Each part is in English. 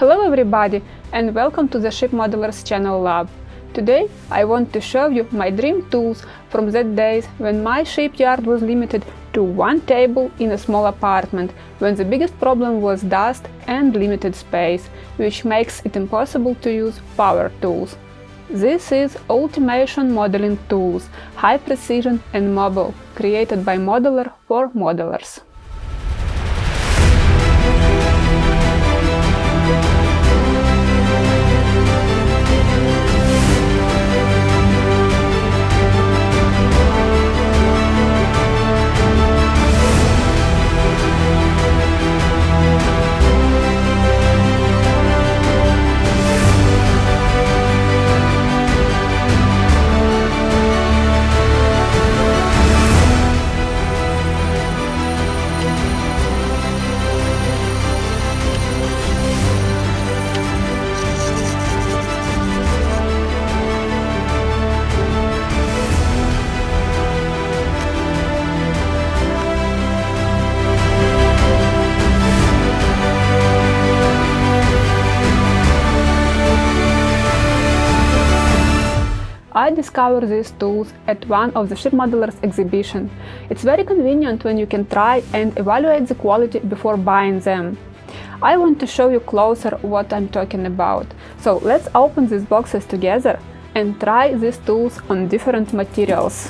Hello everybody and welcome to the Ship Modelers Channel Lab. Today I want to show you my dream tools from that days when my shipyard was limited to one table in a small apartment, when the biggest problem was dust and limited space, which makes it impossible to use power tools. This is Ultimation Modeling Tools, high precision and mobile, created by modeler for modelers. I discovered these tools at one of the Ship Modelers exhibition. It's very convenient when you can try and evaluate the quality before buying them. I want to show you closer what I'm talking about. So let's open these boxes together and try these tools on different materials.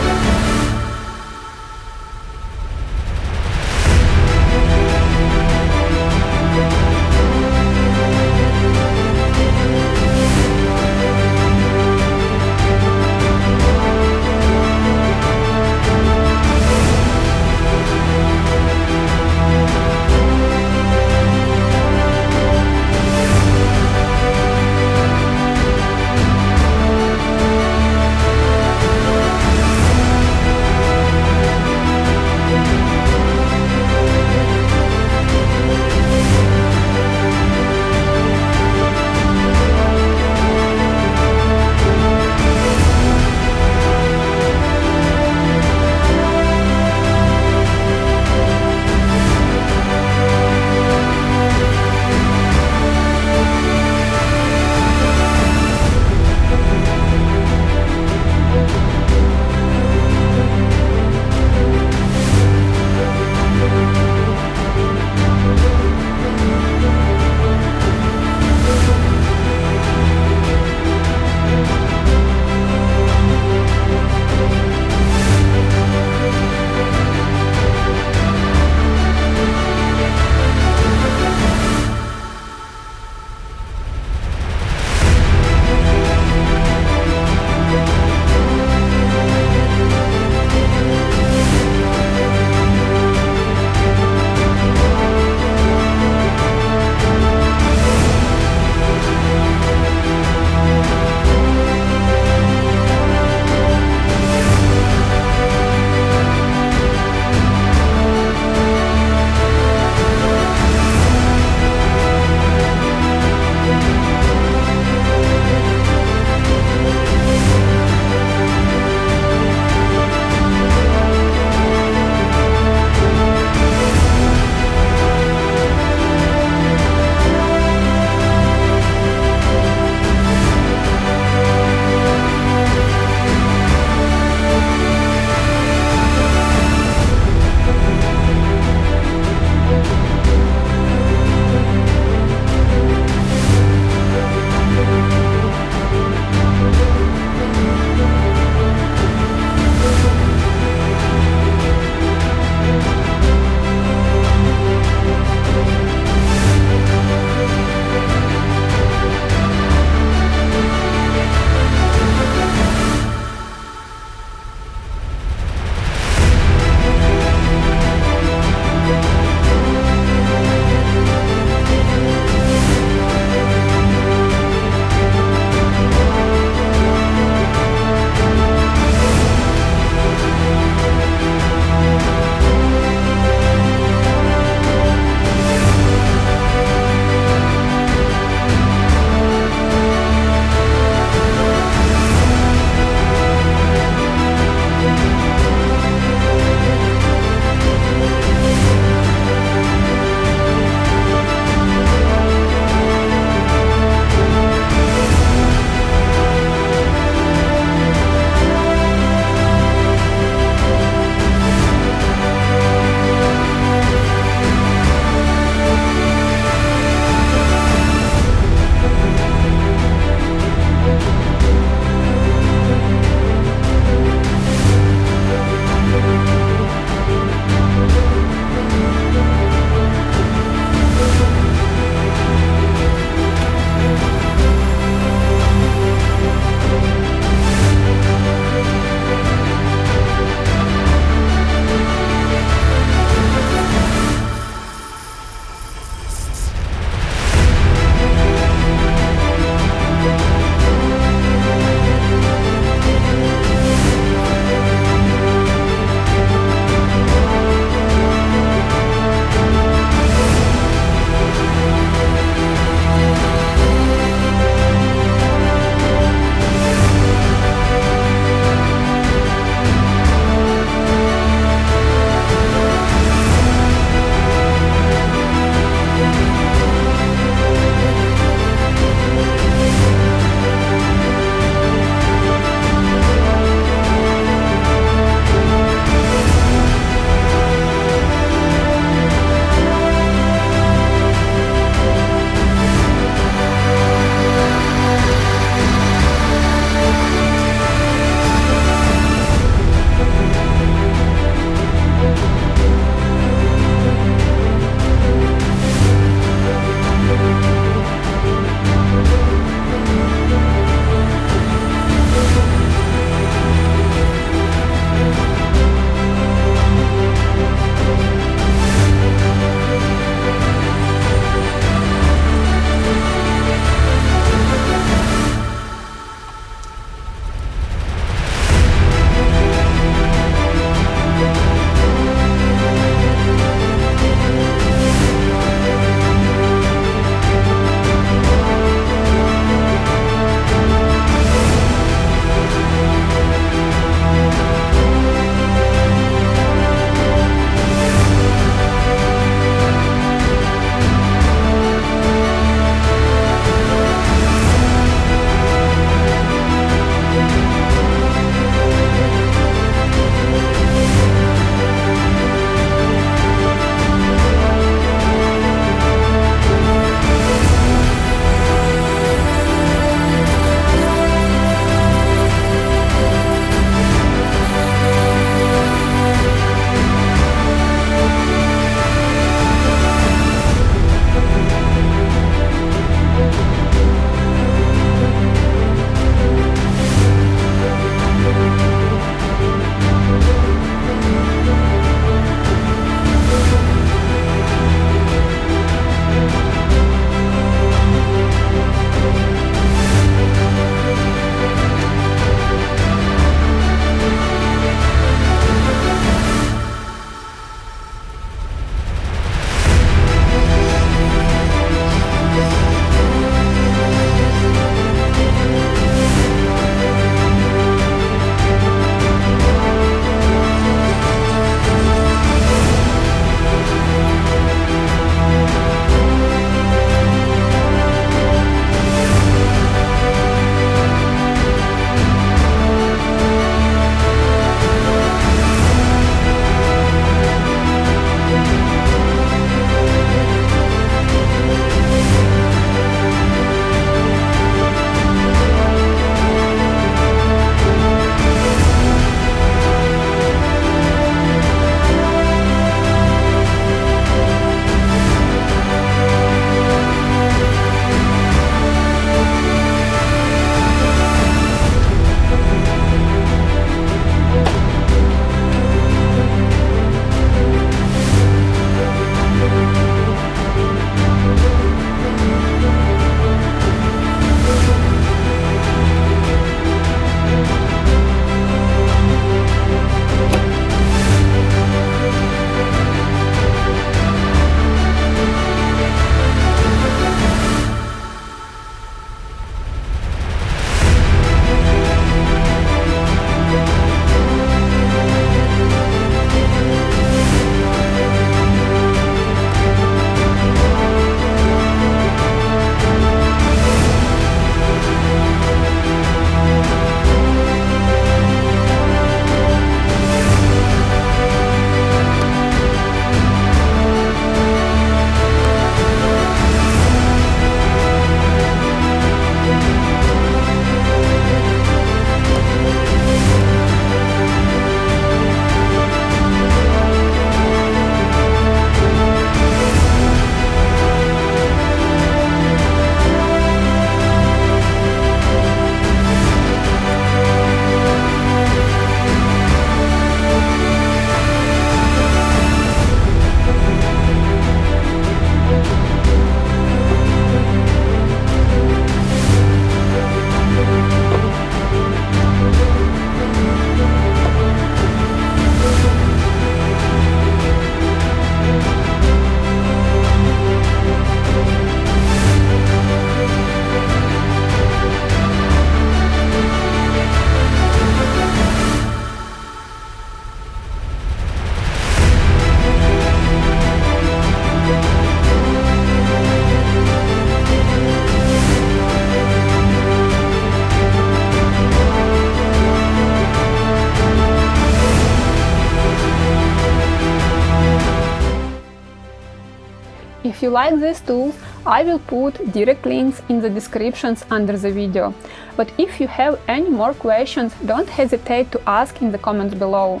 If you like these tools, I will put direct links in the descriptions under the video. But if you have any more questions, don't hesitate to ask in the comments below.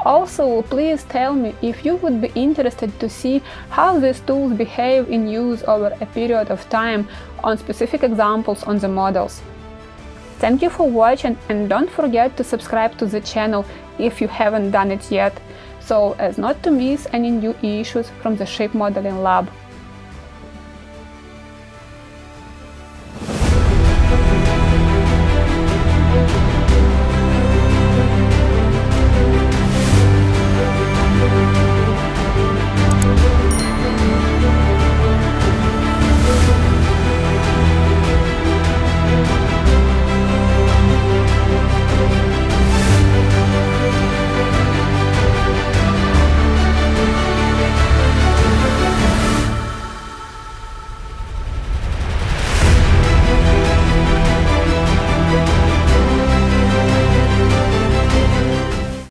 Also, please tell me if you would be interested to see how these tools behave in use over a period of time on specific examples on the models. Thank you for watching, and don't forget to subscribe to the channel if you haven't done it yet, so as not to miss any new issues from the Shape Modeling Lab.